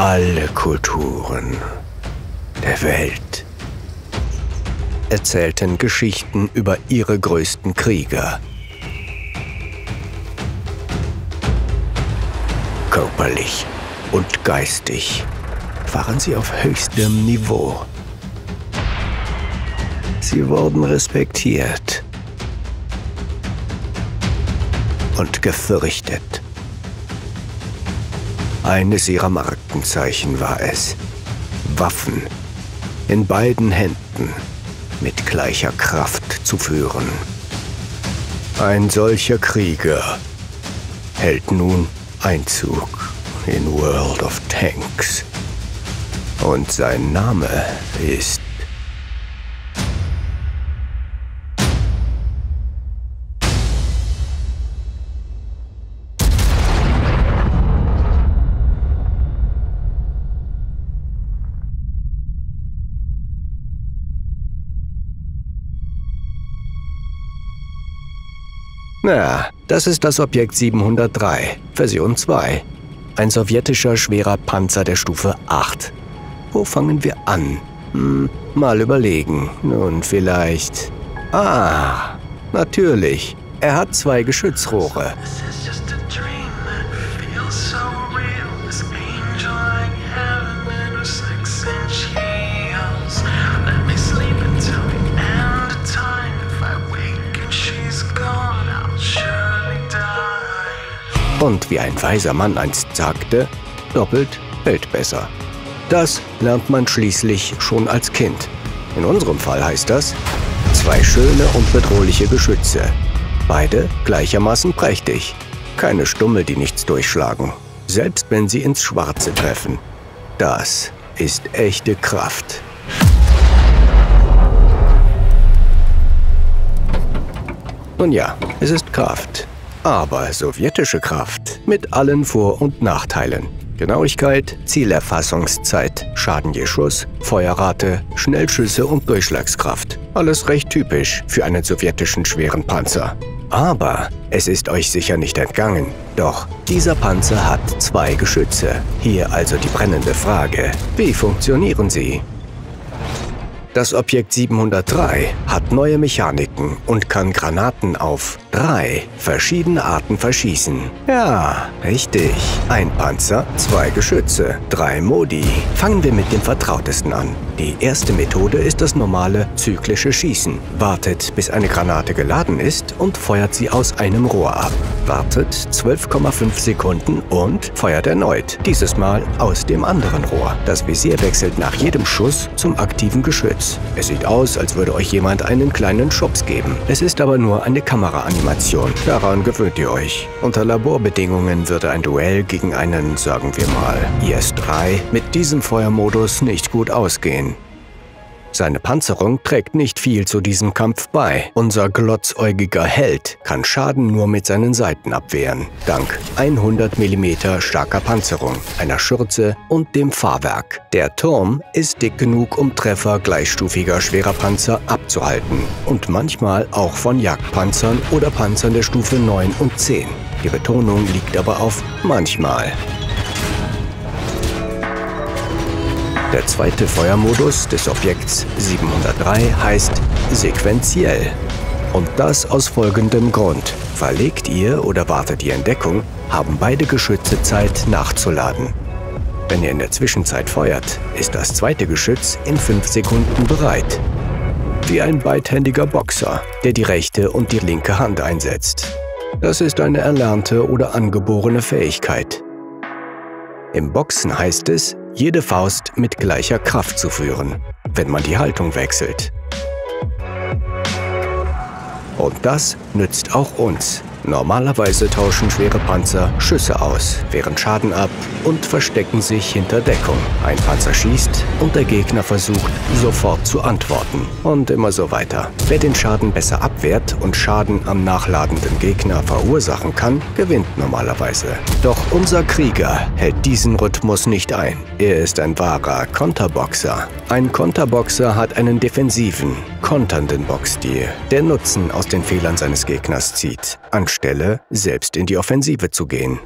alle Kulturen der Welt erzählten Geschichten über ihre größten Krieger. Körperlich und geistig waren sie auf höchstem Niveau. Sie wurden respektiert und gefürchtet. Eines ihrer Markenzeichen war es, Waffen in beiden Händen mit gleicher Kraft zu führen. Ein solcher Krieger hält nun Einzug in World of Tanks. Und sein Name ist Na, das ist das Objekt 703, Version 2. Ein sowjetischer schwerer Panzer der Stufe 8. Wo fangen wir an? Mal überlegen. Nun, vielleicht... Ah, natürlich. Er hat zwei Geschützrohre. Und wie ein weiser Mann einst sagte, doppelt hält besser. Das lernt man schließlich schon als Kind. In unserem Fall heißt das, zwei schöne und bedrohliche Geschütze. Beide gleichermaßen prächtig. Keine Stummel, die nichts durchschlagen. Selbst wenn sie ins Schwarze treffen. Das ist echte Kraft. Nun ja, es ist Kraft. Aber sowjetische Kraft mit allen Vor- und Nachteilen. Genauigkeit, Zielerfassungszeit, Schaden je Schuss, Feuerrate, Schnellschüsse und Durchschlagskraft. Alles recht typisch für einen sowjetischen schweren Panzer. Aber es ist euch sicher nicht entgangen. Doch dieser Panzer hat zwei Geschütze. Hier also die brennende Frage: Wie funktionieren sie? Das Objekt 703 hat neue Mechaniken und kann Granaten auf 3 verschiedene Arten verschießen. Ja, richtig. Ein Panzer, zwei Geschütze, 3 Modi. Fangen wir mit dem vertrautesten an. Die erste Methode ist das normale zyklische Schießen. Wartet, bis eine Granate geladen ist und feuert sie aus einem Rohr ab. Wartet 12,5 Sekunden und feuert erneut, dieses Mal aus dem anderen Rohr. Das Visier wechselt nach jedem Schuss zum aktiven Geschütz. Es sieht aus, als würde euch jemand einen kleinen Schubs geben. Es ist aber nur eine Kameraanimation. Daran gewöhnt ihr euch. Unter Laborbedingungen würde ein Duell gegen einen, sagen wir mal, IS-3 mit diesem Feuermodus nicht gut ausgehen. Seine Panzerung trägt nicht viel zu diesem Kampf bei. Unser glotzäugiger Held kann Schaden nur mit seinen Seiten abwehren. Dank 100 mm starker Panzerung, einer Schürze und dem Fahrwerk. Der Turm ist dick genug, um Treffer gleichstufiger schwerer Panzer abzuhalten. Und manchmal auch von Jagdpanzern oder Panzern der Stufe 9 und 10. Die Betonung liegt aber auf manchmal. Der zweite Feuermodus des Objekts 703 heißt sequenziell. Und das aus folgendem Grund. Verlegt ihr oder wartet ihr in Deckung, haben beide Geschütze Zeit nachzuladen. Wenn ihr in der Zwischenzeit feuert, ist das zweite Geschütz in 5 Sekunden bereit. Wie ein beidhändiger Boxer, der die rechte und die linke Hand einsetzt. Das ist eine erlernte oder angeborene Fähigkeit. Im Boxen heißt es, jede Faust mit gleicher Kraft zu führen, wenn man die Haltung wechselt. Und das nützt auch uns. Normalerweise tauschen schwere Panzer Schüsse aus, wehren Schaden ab und verstecken sich hinter Deckung. Ein Panzer schießt und der Gegner versucht, sofort zu antworten. Und immer so weiter. Wer den Schaden besser abwehrt und Schaden am nachladenden Gegner verursachen kann, gewinnt normalerweise. Doch unser Krieger hält diesen Rhythmus nicht ein. Er ist ein wahrer Konterboxer. Ein Konterboxer hat einen defensiven, konternden Boxstil, der Nutzen aus den Fehlern seines Gegners zieht. Anstelle, selbst in die Offensive zu gehen.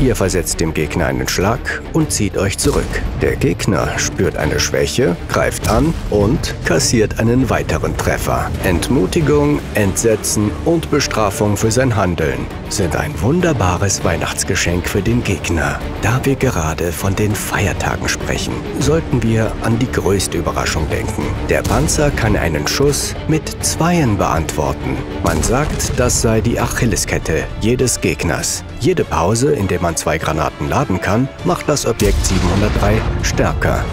Ihr versetzt dem Gegner einen Schlag und zieht euch zurück. Der Gegner spürt eine Schwäche, greift an und kassiert einen weiteren Treffer. Entmutigung, Entsetzen und Bestrafung für sein Handeln sind ein wunderbares Weihnachtsgeschenk für den Gegner. Da wir gerade von den Feiertagen sprechen, sollten wir an die größte Überraschung denken. Der Panzer kann einen Schuss mit Zweien beantworten. Man sagt, das sei die Achilleskette jedes Gegners. Jede Pause, in der man 2 Granaten laden kann, macht das Objekt 703 stärker.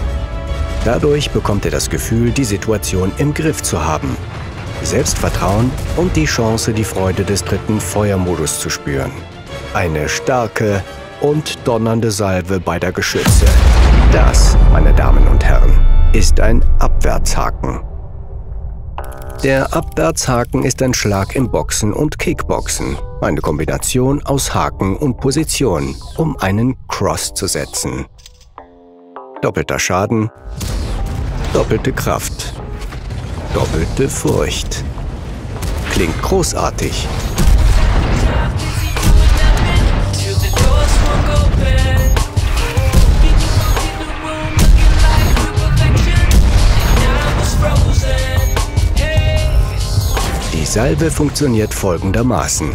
Dadurch bekommt er das Gefühl, die Situation im Griff zu haben, Selbstvertrauen und die Chance, die Freude des dritten Feuermodus zu spüren. Eine starke und donnernde Salve beider Geschütze. Das, meine Damen und Herren, ist ein Abwärtshaken. Der Abwärtshaken ist ein Schlag im Boxen und Kickboxen, eine Kombination aus Haken und Position, um einen Cross zu setzen. Doppelter Schaden, doppelte Kraft, doppelte Furcht. Klingt großartig. Die Salve funktioniert folgendermaßen.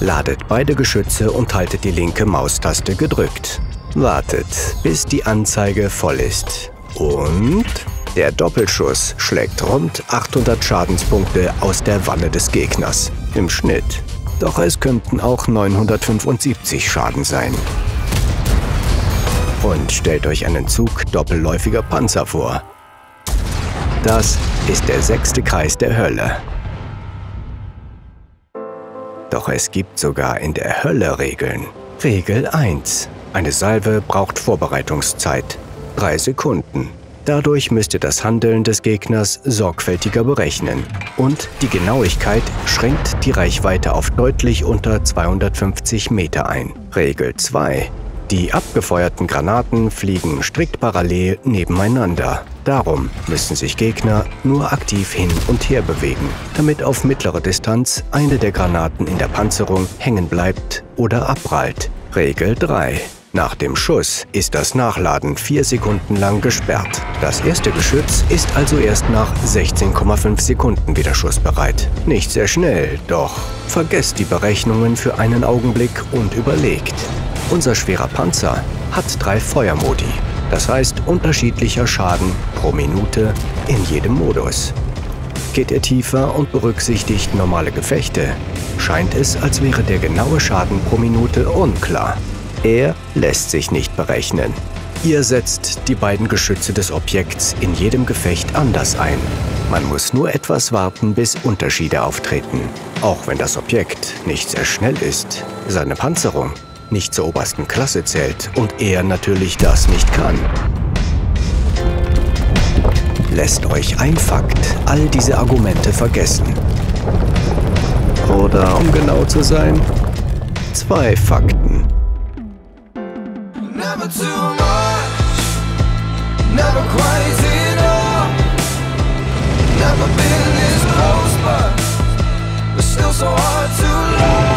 Ladet beide Geschütze und haltet die linke Maustaste gedrückt. Wartet, bis die Anzeige voll ist. Und der Doppelschuss schlägt rund 800 Schadenspunkte aus der Wanne des Gegners im Schnitt. Doch es könnten auch 975 Schaden sein. Und stellt euch einen Zug doppelläufiger Panzer vor. Das ist der 6. Kreis der Hölle. Doch es gibt sogar in der Hölle Regeln. Regel 1. Eine Salve braucht Vorbereitungszeit. 3 Sekunden. Dadurch müsst ihr das Handeln des Gegners sorgfältiger berechnen. Und die Genauigkeit schränkt die Reichweite auf deutlich unter 250 Meter ein. Regel 2. Die abgefeuerten Granaten fliegen strikt parallel nebeneinander. Darum müssen sich Gegner nur aktiv hin und her bewegen, damit auf mittlere Distanz eine der Granaten in der Panzerung hängen bleibt oder abprallt. Regel 3. Nach dem Schuss ist das Nachladen 4 Sekunden lang gesperrt. Das erste Geschütz ist also erst nach 16,5 Sekunden wieder schussbereit. Nicht sehr schnell, doch vergesst die Berechnungen für einen Augenblick und überlegt. Unser schwerer Panzer hat 3 Feuermodi, das heißt unterschiedlicher Schaden pro Minute in jedem Modus. Geht er tiefer und berücksichtigt normale Gefechte, scheint es, als wäre der genaue Schaden pro Minute unklar. Er lässt sich nicht berechnen. Ihr setzt die beiden Geschütze des Objekts in jedem Gefecht anders ein. Man muss nur etwas warten, bis Unterschiede auftreten. Auch wenn das Objekt nicht sehr schnell ist, seine Panzerung nicht zur obersten Klasse zählt und er natürlich das nicht kann. Lässt euch ein Fakt all diese Argumente vergessen. Oder, um genau zu sein, 2 Fakten. Never too much, never quite enough, never been this close, but it's still so hard to love.